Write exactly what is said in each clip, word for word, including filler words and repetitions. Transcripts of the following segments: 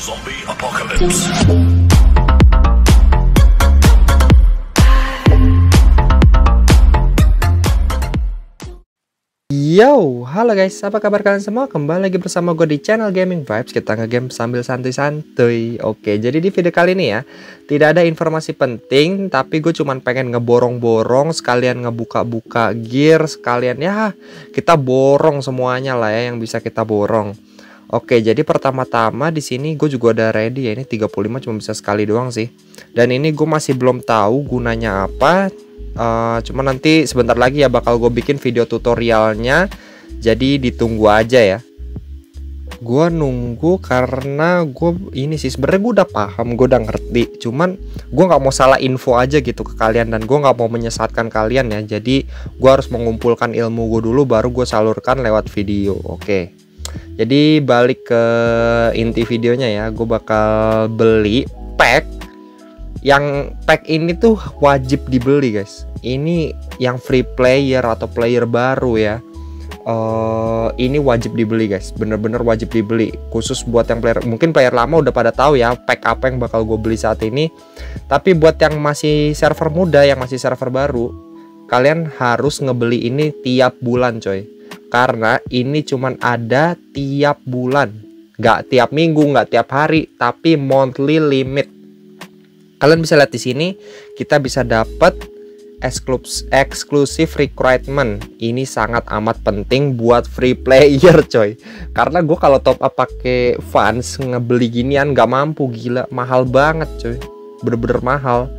Zombie Apocalypse. Yo, halo guys, apa kabar kalian semua? Kembali lagi bersama gue di channel Gaming Vibes. Kita nge-game sambil santuy-santuy. Oke, jadi di video kali ini ya, tidak ada informasi penting, tapi gue cuman pengen ngeborong-borong, sekalian ngebuka-buka gear, sekalian ya kita borong semuanya lah ya yang bisa kita borong. Oke, jadi pertama-tama di sini gue juga ada ready ya, ini tiga puluh lima cuma bisa sekali doang sih. Dan ini gue masih belum tahu gunanya apa. Uh, cuma nanti sebentar lagi ya bakal gue bikin video tutorialnya. Jadi ditunggu aja ya. Gue nunggu karena gue ini sih sebenarnya gue udah paham, gue udah ngerti. Cuman gue nggak mau salah info aja gitu ke kalian dan gue nggak mau menyesatkan kalian ya. Jadi gue harus mengumpulkan ilmu gue dulu baru gue salurkan lewat video. Oke. Jadi balik ke inti videonya ya, gue bakal beli pack. Yang pack ini tuh wajib dibeli guys. Ini yang free player atau player baru ya. Uh, ini wajib dibeli guys, bener-bener wajib dibeli. Khusus buat yang player, mungkin player lama udah pada tahu ya pack apa yang bakal gue beli saat ini. Tapi buat yang masih server muda, yang masih server baru, kalian harus ngebeli ini tiap bulan coy. Karena ini cuman ada tiap bulan, nggak tiap minggu, nggak tiap hari, tapi monthly limit. Kalian bisa lihat di sini, kita bisa dapat eksklusif recruitment. Ini sangat amat penting buat free player, coy. Karena gue kalau top up pakai fans ngebeli ginian nggak mampu, gila, mahal banget, coy, bener-bener mahal.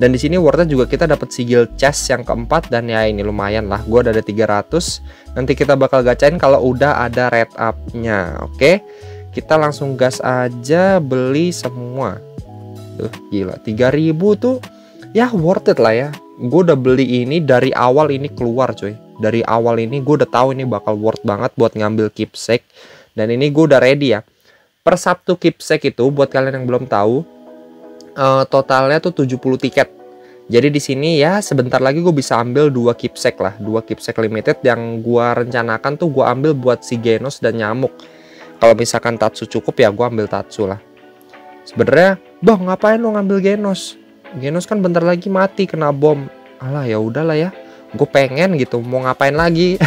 Dan di sini worth-nya juga kita dapat sigil chest yang keempat dan ya ini lumayan lah. Gua ada tiga ratus. Nanti kita bakal gacain kalau udah ada red up-nya. Oke. Kita langsung gas aja beli semua. Tuh, gila. tiga ribu tuh ya worth it lah ya. Gue udah beli ini dari awal ini keluar, cuy. Dari awal ini gue udah tahu ini bakal worth banget buat ngambil keepsake dan ini gue udah ready ya. Per Sabtu keepsake itu buat kalian yang belum tahu, Uh, totalnya tuh tujuh puluh tiket. Jadi di sini ya sebentar lagi gue bisa ambil dua keepsake lah, dua keepsake limited yang gue rencanakan tuh gue ambil buat si Genos dan nyamuk. Kalau misalkan Tatsu cukup ya gue ambil Tatsu lah. Sebenarnya, bang ngapain lo ngambil Genos? Genos kan bentar lagi mati kena bom. Alah ya udahlah ya. Gue pengen gitu, mau ngapain lagi?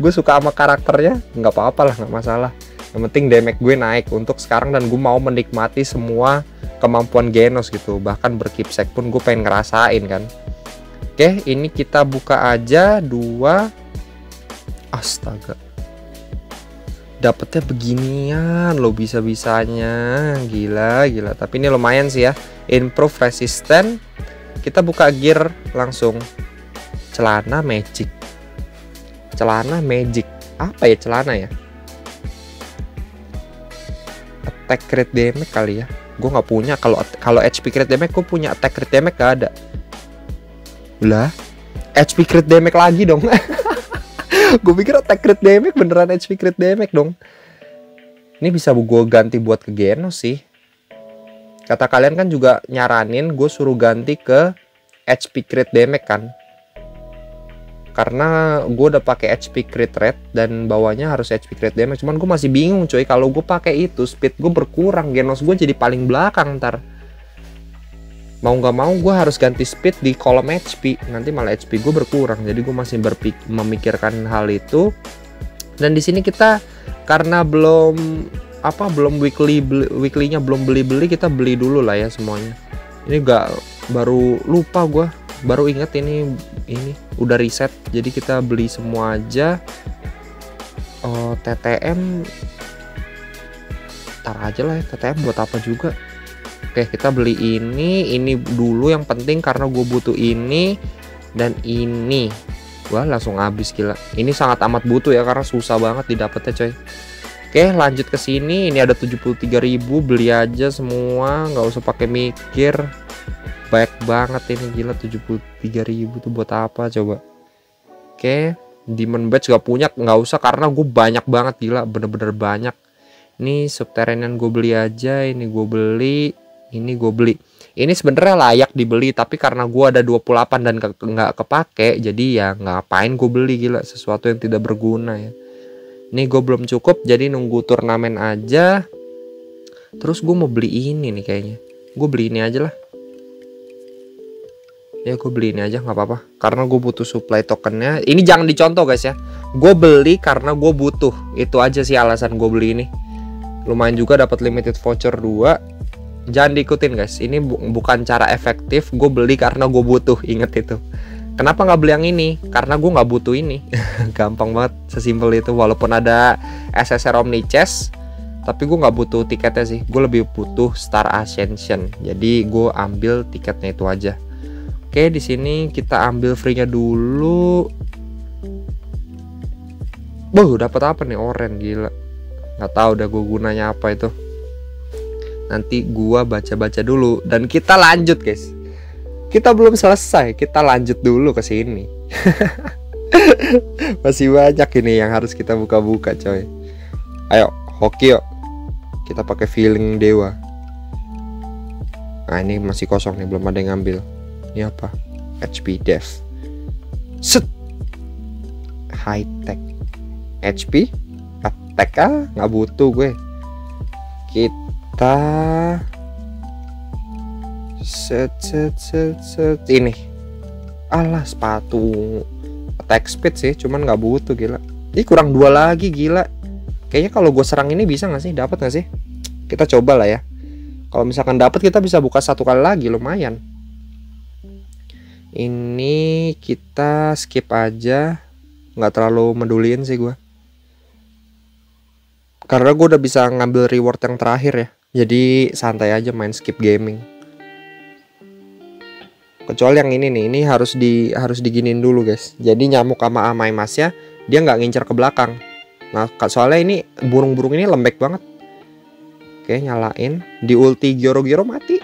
Gue suka sama karakternya, nggak apa-apa lah, nggak masalah. Yang penting damage gue naik untuk sekarang dan gue mau menikmati semua kemampuan Genos gitu. Bahkan berkipsek pun gue pengen ngerasain kan. Oke, ini kita buka aja dua. Astaga, dapetnya beginian lo bisa-bisanya. Gila, gila. Tapi ini lumayan sih ya, improve resisten. Kita buka gear langsung. Celana magic. Celana magic. Apa ya celana ya? Attack rate damage kali ya. Gue nggak punya. Kalau kalau H P crit damage gue punya, attack crit damage gak ada lah. H P crit damage lagi dong. Gue pikir attack crit damage beneran H P crit damage dong. Ini bisa gue ganti buat ke Genos sih. Kata kalian kan juga nyaranin gue suruh ganti ke H P crit damage kan, karena gue udah pakai H P crit rate dan bawahnya harus H P crit damage. Cuman gue masih bingung cuy, kalau gue pakai itu speed gue berkurang, Genos gue jadi paling belakang ntar. Mau nggak mau gue harus ganti speed di kolom H P, nanti malah H P gue berkurang. Jadi gue masih berpik- memikirkan hal itu. Dan di sini kita karena belum apa belum weekly weeklynya belum beli-beli, kita beli dulu lah ya semuanya. Ini gak baru lupa gue. Baru inget ini ini udah reset, jadi kita beli semua aja. Oh, T T M tar aja lah ya, T T M buat apa juga. Oke, kita beli ini ini dulu yang penting karena gue butuh ini dan ini. Wah, langsung habis, gila. Ini sangat amat butuh ya karena susah banget didapetnya coy. Oke, lanjut ke sini. Ini ada tujuh puluh tiga ribu, beli aja semua, nggak usah pakai mikir. Baik banget ini, gila. Tujuh puluh tiga ribu tuh buat apa coba. Oke, Demon Badge gak punya, nggak usah karena gue banyak banget, gila, bener-bener banyak. Ini Subterranean gue beli aja, ini gue beli, ini gue beli. Ini sebenarnya layak dibeli tapi karena gue ada dua puluh delapan dan ke nggak kepake, jadi ya ngapain gue beli, gila, sesuatu yang tidak berguna ya. Ini gue belum cukup jadi nunggu turnamen aja. Terus gue mau beli ini nih kayaknya. Gue beli ini aja lah. Ya gue beli ini aja, nggak apa-apa. Karena gue butuh supply tokennya. Ini jangan dicontoh guys ya. Gue beli karena gue butuh. Itu aja sih alasan gue beli ini. Lumayan juga dapat limited voucher dua. Jangan diikutin guys. Ini bu bukan cara efektif. Gue beli karena gue butuh. Ingat itu. Kenapa nggak beli yang ini? Karena gue nggak butuh ini. Gampang banget. Sesimpel itu. Walaupun ada S S R Omni Chess, tapi gue nggak butuh tiketnya sih. Gue lebih butuh Star Ascension. Jadi gue ambil tiketnya itu aja. Oke, di sini kita ambil free-nya dulu. Wow, dapat apa nih? Orange, gila. Nggak tahu udah gue gunanya apa itu. Nanti gue baca-baca dulu. Dan kita lanjut guys. Kita belum selesai. Kita lanjut dulu ke sini. Masih banyak ini yang harus kita buka-buka coy. Ayo, hoki yuk. Kita pakai feeling dewa. Nah ini masih kosong nih, belum ada yang ngambil. Ini apa? H P Dev. Set. High Tech. H P Attack ah, nggak butuh gue. Kita set set set set ini. Alah sepatu. Attack Speed sih, cuman nggak butuh gila. Ih kurang dua lagi gila. Kayaknya kalau gue serang ini bisa nggak sih? Dapat nggak sih? Kita coba lah ya. Kalau misalkan dapat kita bisa buka satu kali lagi, lumayan. Ini kita skip aja, nggak terlalu meduliin sih gue. Karena gue udah bisa ngambil reward yang terakhir ya. Jadi santai aja main skip gaming. Kecuali yang ini nih, ini harus di harus diginin dulu guys. Jadi nyamuk sama amai masnya dia nggak ngincer ke belakang. Nah, soalnya ini burung-burung ini lembek banget. Oke, nyalain. Di ulti Gyoro-Gyoro mati.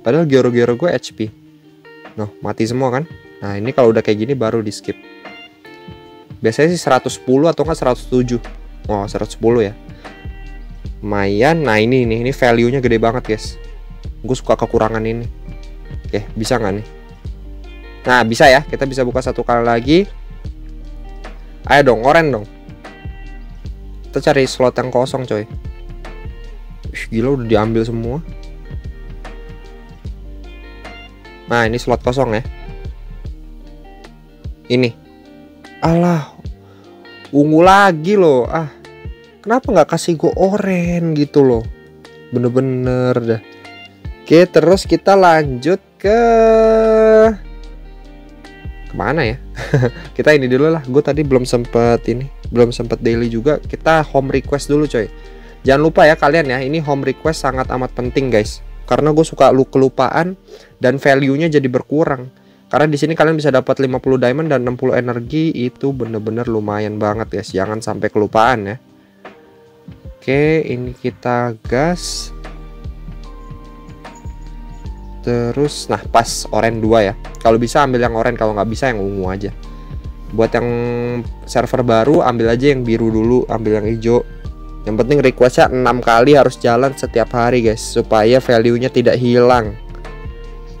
Padahal Gyoro-Gyoro gue H P. Noh, mati semua kan. Nah, ini kalau udah kayak gini baru di skip. Biasanya sih seratus sepuluh atau enggak seratus tujuh. Oh, seratus sepuluh ya. Lumayan. Nah, ini nih, ini value-nya gede banget, guys. Gue suka kekurangan ini. Oke, bisa nggak nih? Nah, bisa ya. Kita bisa buka satu kali lagi. Ayo dong, oren dong. Kita cari slot yang kosong coy. Ih, gila udah diambil semua. Nah ini slot kosong ya. Ini. Alah, ungu lagi loh. Ah, kenapa nggak kasih gue oren gitu loh. Bener-bener dah. Oke terus kita lanjut ke kemana ya? Kita ini dulu lah. Gue tadi belum sempet ini, belum sempet daily juga. Kita home request dulu coy. Jangan lupa ya kalian ya, ini home request sangat amat penting guys. Karena gue suka lu kelupaan dan value-nya jadi berkurang. Karena di sini kalian bisa dapat lima puluh diamond dan enam puluh energi, itu bener-bener lumayan banget guys. Jangan sampai kelupaan ya. Oke, ini kita gas. Terus nah pas oren dua ya. Kalau bisa ambil yang oren, kalau nggak bisa yang ungu aja. Buat yang server baru ambil aja yang biru dulu, ambil yang hijau. Yang penting requestnya enam kali harus jalan setiap hari guys, supaya value-nya tidak hilang.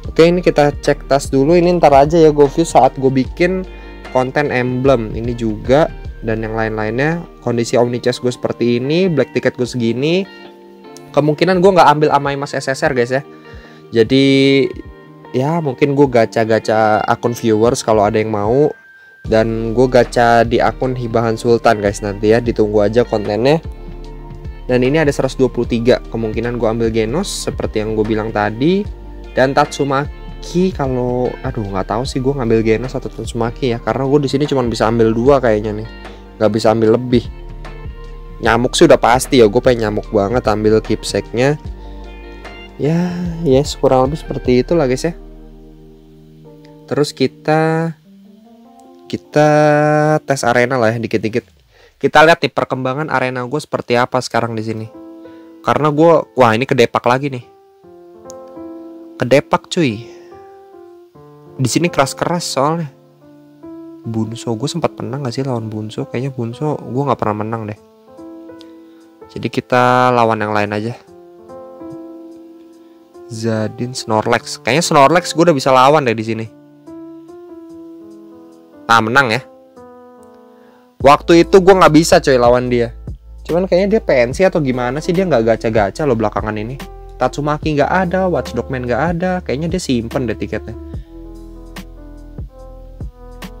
Oke ini kita cek tas dulu, ini ntar aja ya gue view saat gue bikin konten emblem ini juga dan yang lain-lainnya. Kondisi omnichess gue seperti ini, black ticket gue segini. Kemungkinan gue nggak ambil amai mas S S R guys ya. Jadi ya mungkin gue gacha-gacha akun viewers kalau ada yang mau. Dan gue gacha di akun Hibahan Sultan guys nanti ya. Ditunggu aja kontennya. Dan ini ada seratus dua puluh tiga. Kemungkinan gue ambil Genos seperti yang gue bilang tadi. Dan Tatsumaki kalau aduh nggak tahu sih gue ngambil Genos atau Tatsumaki ya. Karena gue di sini cuma bisa ambil dua kayaknya nih. Nggak bisa ambil lebih. Nyamuk sih udah pasti ya. Gue pengen nyamuk banget ambil keepsake-nya. Ya, yes, kurang lebih seperti itulah guys ya. Terus kita kita tes arena lah ya dikit-dikit. Kita lihat nih perkembangan arena gue seperti apa sekarang di sini. Karena gue, wah ini kedepak lagi nih. Kedepak cuy. Di sini keras-keras soalnya. Bunso gue sempat menang gak sih lawan Bunso? Kayaknya Bunso gue nggak pernah menang deh. Jadi kita lawan yang lain aja. Zadin, Snorlax. Kayaknya Snorlax gue udah bisa lawan deh di sini. Nah menang ya. Waktu itu gue nggak bisa coy lawan dia. Cuman kayaknya dia pensi atau gimana sih, dia nggak gacha-gacha loh belakangan ini. Tatsumaki nggak ada, Watchdog Man nggak ada, kayaknya dia simpen deh tiketnya.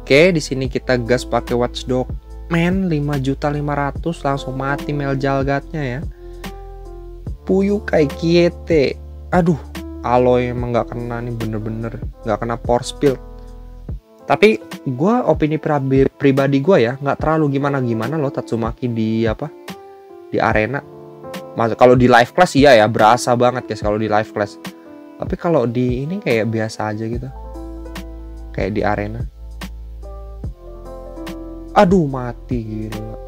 Oke, di sini kita gas pakai Watchdog Man lima juta lima ratus ribu, langsung mati Mel Jalgatnya ya. Puyukai Kiete, aduh, Aloy emang nggak kena nih, bener-bener nggak kena power spill. Tapi gue, opini pribadi gue ya, nggak terlalu gimana-gimana loh Tatsumaki di apa, di arena. Mas kalau di live class iya ya, berasa banget guys kalau di live class. Tapi kalau di ini kayak biasa aja gitu. Kayak di arena. Aduh, mati gila.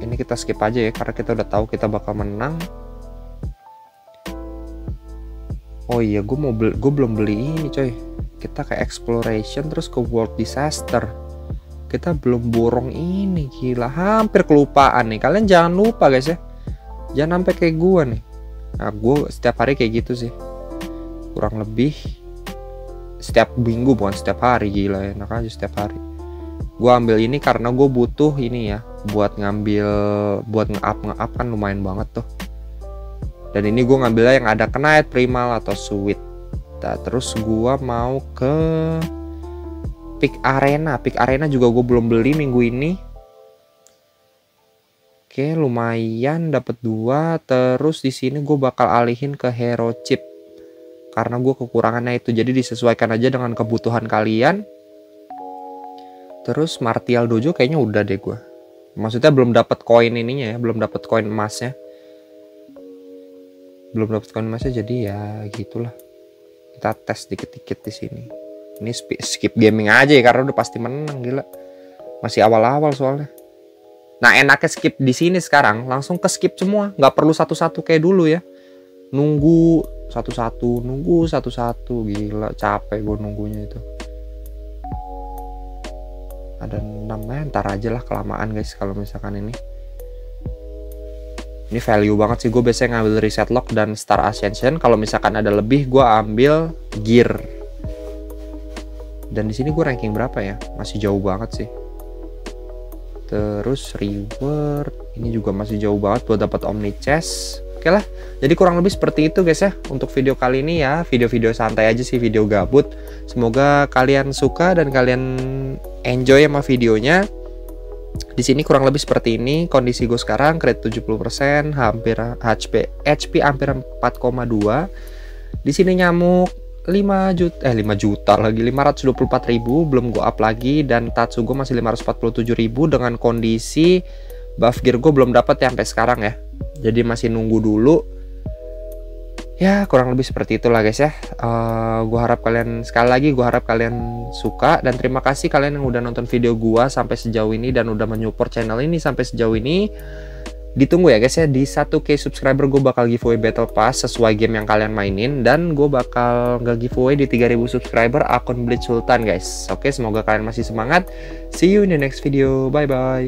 Ini kita skip aja ya karena kita udah tahu kita bakal menang. Oh iya, gue mau beli, gue belum beli ini coy. Kita ke exploration terus ke world disaster. Kita belum borong ini, gila, hampir kelupaan nih. Kalian jangan lupa guys ya, jangan sampai kayak gue nih. Nah, gue setiap hari kayak gitu sih, kurang lebih setiap minggu, bukan setiap hari, gila, enak aja setiap hari. Gue ambil ini karena gue butuh ini ya, buat ngambil, buat nge-up nge-up kan lumayan banget tuh. Dan ini gue ngambilnya yang ada knight, primal atau sweet. Nah, terus gue mau ke Pick Arena. Pick Arena juga gue belum beli minggu ini. Oke, lumayan dapat dua. Terus di sini gue bakal alihin ke Hero Chip karena gue kekurangannya itu. Jadi disesuaikan aja dengan kebutuhan kalian. Terus Martial Dojo kayaknya udah deh gue. Maksudnya belum dapat koin ininya ya, belum dapat koin emasnya. Belum dapat koin emasnya, jadi ya gitulah. Kita tes dikit-dikit di sini. Ini skip gaming aja ya karena udah pasti menang, gila. Masih awal-awal soalnya. Nah, enaknya skip di sini sekarang, langsung ke skip semua, nggak perlu satu-satu kayak dulu ya. Nunggu satu-satu, nunggu satu-satu, gila capek gue nunggunya itu. Ada enamnya, ntar aja lah, kelamaan guys kalau misalkan ini. Ini value banget sih, gue biasanya ngambil reset lock dan star ascension. Kalau misalkan ada lebih, gue ambil gear. Dan di sini gue ranking berapa ya? Masih jauh banget sih. Terus reward ini juga masih jauh banget buat dapat Omni Chest. Oke lah, jadi kurang lebih seperti itu guys ya untuk video kali ini ya. Video-video santai aja sih, video gabut. Semoga kalian suka dan kalian enjoy sama videonya. Di sini kurang lebih seperti ini kondisi gue sekarang, crit tujuh puluh persen, hampir H P H P hampir empat koma dua. Di sini nyamuk lima juta eh lima juta lagi, lima ratus dua puluh empat ribu belum gue up lagi, dan Tatsu gue masih lima ratus empat puluh tujuh ribu dengan kondisi buff gear gue belum dapat ya sampai sekarang ya. Jadi masih nunggu dulu. Ya kurang lebih seperti itulah guys ya. Uh, gue harap kalian, sekali lagi gue harap kalian suka, dan terima kasih kalian yang udah nonton video gue sampai sejauh ini dan udah menyupport channel ini sampai sejauh ini. Ditunggu ya guys ya, di satu K subscriber gue bakal giveaway battle pass sesuai game yang kalian mainin. Dan gue bakal nge-giveaway di tiga ribu subscriber akun Bleach Sultan guys. Oke, semoga kalian masih semangat. See you in the next video, bye bye.